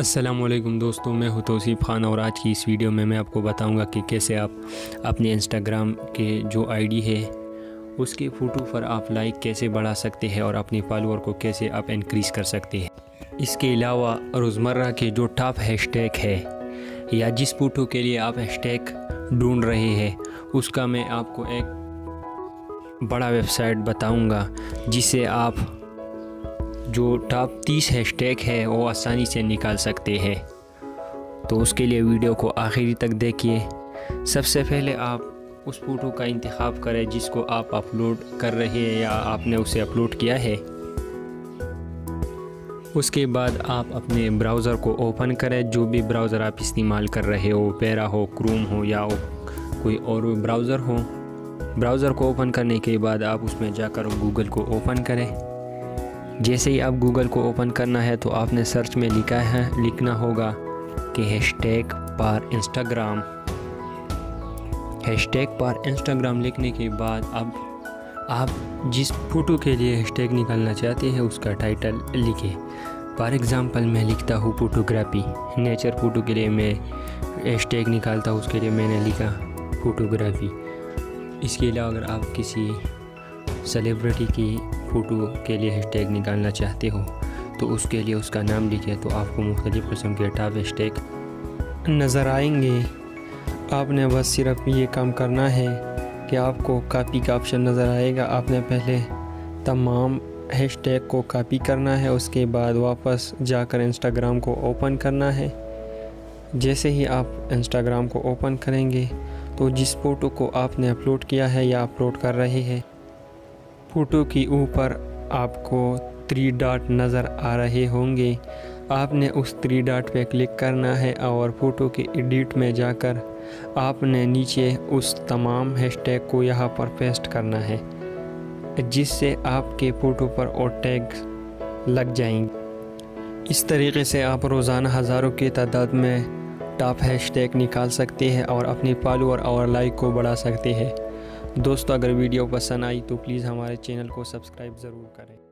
अस्सलामुअलैकुम दोस्तों, मैं हूँ तौसीफ खान और आज की इस वीडियो में मैं आपको बताऊंगा कि कैसे आप अपने इंस्टाग्राम के जो आईडी है उसके फ़ोटो पर आप लाइक कैसे बढ़ा सकते हैं और अपने फॉलोअर को कैसे आप इंक्रीज़ कर सकते हैं। इसके अलावा रोज़मर्रा के जो टॉप हैशटैग है या जिस फ़ोटो के लिए आप हैशटैग ढूंढ रहे हैं उसका मैं आपको एक बड़ा वेबसाइट बताऊँगा जिससे आप जो टॉप 30 हैशटैग है वो आसानी से निकाल सकते हैं। तो उसके लिए वीडियो को आखिरी तक देखिए। सबसे पहले आप उस फ़ोटो का इंतखाब करें जिसको आप अपलोड कर रहे हैं या आपने उसे अपलोड किया है। उसके बाद आप अपने ब्राउज़र को ओपन करें, जो भी ब्राउज़र आप इस्तेमाल कर रहे हो, ओपेरा हो, क्रोम हो या कोई और ब्राउज़र हो। ब्राउज़र को ओपन करने के बाद आप उसमें जाकर गूगल को ओपन करें। जैसे ही आप गूगल को ओपन करना है तो आपने सर्च में लिखना होगा कि हैशटैग पर इंस्टाग्राम। हैशटैग पर इंस्टाग्राम लिखने के बाद अब आप जिस फ़ोटो के लिए हैशटैग निकालना चाहते हैं उसका टाइटल लिखें। फॉर एग्ज़ाम्पल मैं लिखता हूँ फ़ोटोग्राफी, नेचर फ़ोटो के लिए मैं हैशटैग निकालता हूँ, उसके लिए मैंने लिखा फ़ोटोग्राफी। इसके अलावा अगर आप किसी सेलिब्रिटी की फ़ोटो के लिए हैशटैग निकालना चाहते हो तो उसके लिए उसका नाम लिखे, तो आपको मुख्तलिफ़ किस्म के टॉप हैशटैग नज़र आएंगे। आपने बस सिर्फ ये काम करना है कि आपको कॉपी का ऑप्शन नज़र आएगा, आपने पहले तमाम हैशटैग को कॉपी करना है। उसके बाद वापस जाकर इंस्टाग्राम को ओपन करना है। जैसे ही आप इंस्टाग्राम को ओपन करेंगे तो जिस फ़ोटो को आपने अपलोड किया है या अपलोड कर रहे हैं, फ़ोटो के ऊपर आपको 3 डॉट नज़र आ रहे होंगे। आपने उस 3 डॉट पे क्लिक करना है और फ़ोटो के एडिट में जाकर आपने नीचे उस तमाम हैशटैग को यहाँ पर पेस्ट करना है जिससे आपके फ़ोटो पर और टैग लग जाएंगे। इस तरीके से आप रोज़ाना हज़ारों की तादाद में टॉप हैशटैग निकाल सकते हैं और अपने फॉलोअर और लाइक को बढ़ा सकते हैं। दोस्तों, अगर वीडियो पसंद आई तो प्लीज़ हमारे चैनल को सब्सक्राइब ज़रूर करें।